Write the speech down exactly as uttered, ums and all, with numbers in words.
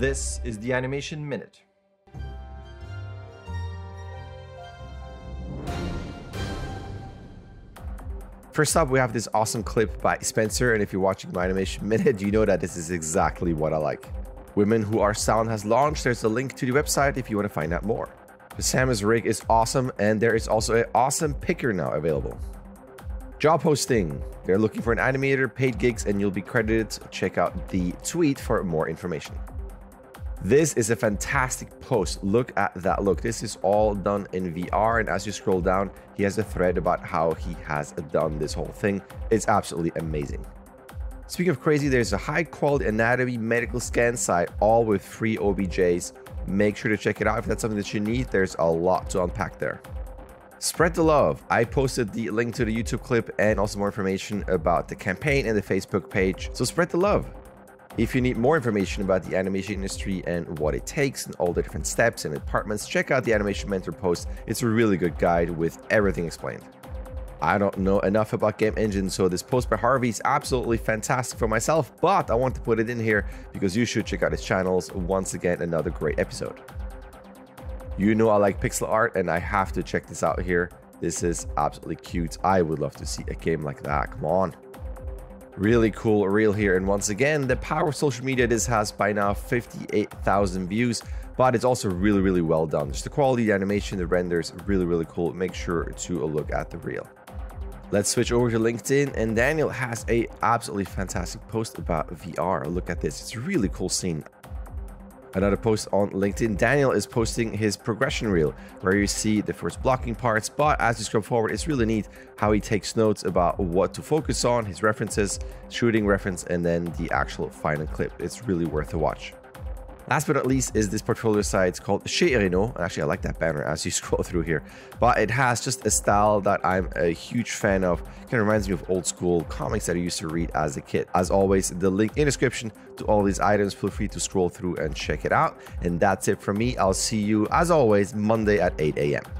This is the Animation Minute. First up, we have this awesome clip by Spencer, and if you're watching my Animation Minute, you know that this is exactly what I like. Women Who Are Sound has launched. There's a link to the website if you want to find out more. The Samus rig is awesome, and there is also an awesome picker now available. Job hosting. They're looking for an animator, paid gigs, and you'll be credited. Check out the tweet for more information. This is a fantastic post. Look at that look. This is all done in V R, and as you scroll down, he has a thread about how he has done this whole thing. It's absolutely amazing. Speaking of crazy, there's a high-quality anatomy medical scan site, all with free O B Js. Make sure to check it out if that's something that you need. There's a lot to unpack there. Spread the love. I posted the link to the YouTube clip and also more information about the campaign and the Facebook page, so spread the love. If you need more information about the animation industry and what it takes and all the different steps and departments, check out the Animation Mentor post. It's a really good guide with everything explained. I don't know enough about game engines, so this post by Harvey is absolutely fantastic for myself, but I want to put it in here because you should check out his channels. Once again, another great episode. You know I like pixel art, and I have to check this out here. This is absolutely cute. I would love to see a game like that. Come on. Really cool reel here, and once again, the power of social media. This has by now fifty-eight thousand views, but it's also really, really well done. Just the quality, the animation, the renders, really, really cool. Make sure to look at the reel. Let's switch over to LinkedIn, and Daniel has a absolutely fantastic post about V R. Look at this. It's a really cool scene. Another post on LinkedIn. Daniel is posting his progression reel where you see the first blocking parts, but as you scroll forward, it's really neat how he takes notes about what to focus on, his references, shooting reference, and then the actual final clip. It's really worth a watch. Last but not least is this portfolio site. It's called Chez Reno. Actually, I like that banner as you scroll through here, but it has just a style that I'm a huge fan of. Kind of reminds me of old school comics that I used to read as a kid. As always, the link in the description to all these items. Feel free to scroll through and check it out. And that's it from me. I'll see you as always Monday at eight A M